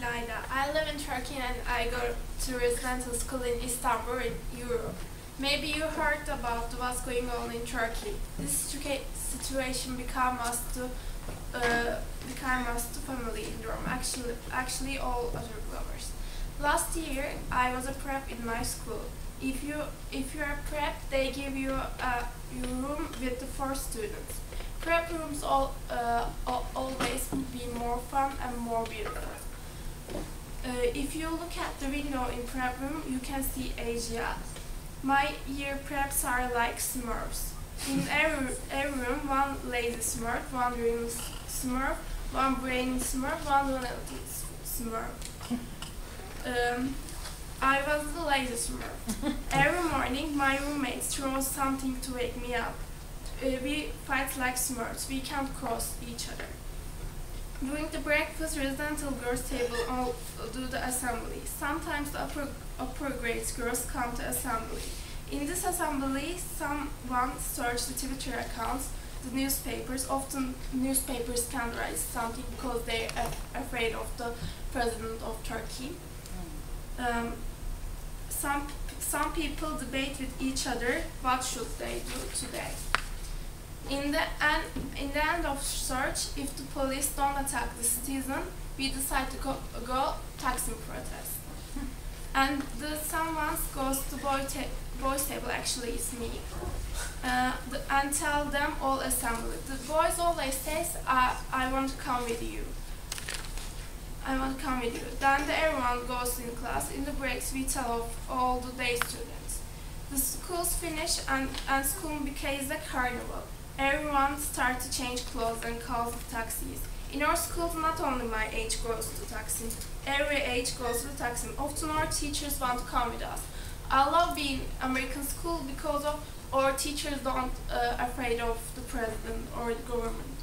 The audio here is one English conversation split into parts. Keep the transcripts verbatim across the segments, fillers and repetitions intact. Leyla. I live in Turkey and I go to residential school in Istanbul, in Europe. Maybe you heard about what's going on in Turkey. This situation became us to uh, became us to family syndrome. Actually, actually all other lovers. Last year, I was a prep in my school. If you if you are prep, they give you a your room with the four students. Prep rooms all uh, always be more fun and more beautiful. Uh, if you look at the window in prep room, you can see Asia. My year preps are like Smurfs. In every, every room, one lazy Smurf, one dream Smurf, one brain Smurf, one vanity Smurf. Um, I was the lazy Smurf. Every morning, my roommate throws something to wake me up. Uh, we fight like Smurfs, we can't cross each other. During the breakfast, residential girls' table all do the assembly. Sometimes the upper, upper grades girls come to assembly. In this assembly, someone searches the Twitter accounts, the newspapers. Often newspapers can't write something because they're af afraid of the president of Turkey. Um, some, some people debate with each other what should they do today. In the, end, in the end of search, if the police don't attack the citizen, we decide to go, go Taksim protest. And the someone goes to boy ta boys table, actually it's me, uh, the, and tell them all assembly. The boys always say, I, I want to come with you. I want to come with you. Then the everyone goes in class. In the breaks, we tell off all the day students. The schools finish and, and school becomes a carnival. Everyone starts to change clothes and calls the taxis. In our schools, not only my age goes to Taksim, every age goes to Taksim. Often our teachers want to come with us. I love being American school because of our teachers don't uh, afraid of the president or the government.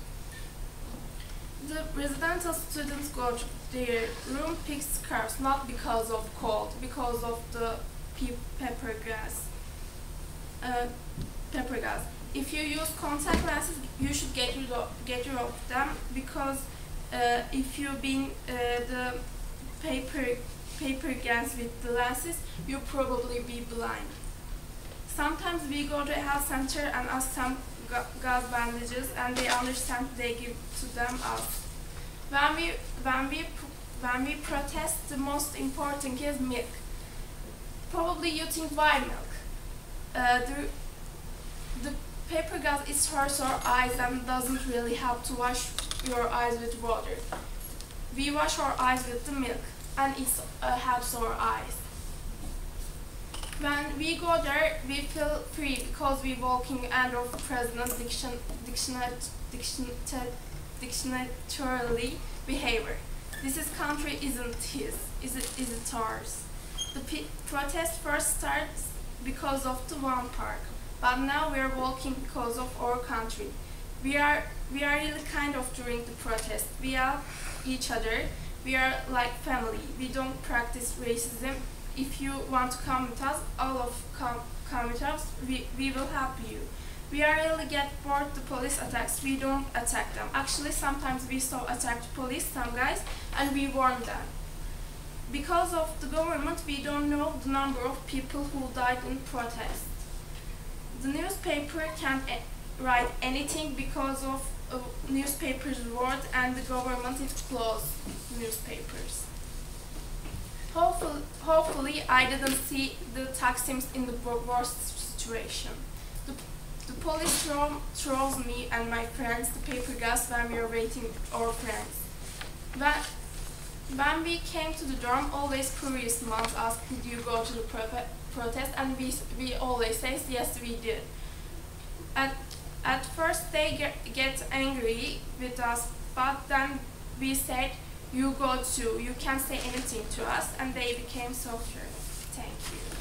The residential students go to their room, pick scarves, not because of cold, because of the pe pepper gas. Uh, pepper gas. If you use contact lenses, you should get rid of, get rid of them because uh, if you bring uh, the paper, paper gas with the lenses, you'll probably be blind. Sometimes we go to a health center and ask some gauze bandages and they understand they give to them us. When we, when we, when we protest, the most important is milk. Probably you think why milk? Uh, the, the Paper gas is hurts our eyes and doesn't really help to wash your eyes with water. We wash our eyes with the milk and it uh, helps our eyes. When we go there, we feel free because we're walking end of president's diction, dictionary, diction, dictionary behavior. This is country isn't his, is it, isn't ours. The p protest first starts because of the one park. But now we are walking because of our country. We are we are really kind of during the protest. We are each other. We are like family. We don't practice racism. If you want to come with us, all of come come with us. We we will help you. We are really get bored the police attacks. We don't attack them. Actually, sometimes we saw attacked police some guys and we warn them. Because of the government, we don't know the number of people who died in protest. The newspaper can't write anything because of uh, newspapers' word and the government is closed newspapers. Hopefully, hopefully I didn't see the Taksims in the worst situation. The, the police throw, throws me and my friends the paper gas when we are waiting our friends. When, when we came to the dorm, always curious moms asked, did you go to the protest? protest and we, we always say yes we did. At, at first they get, get angry with us but then we said you go too, you can't say anything to us and they became softer. Thank you.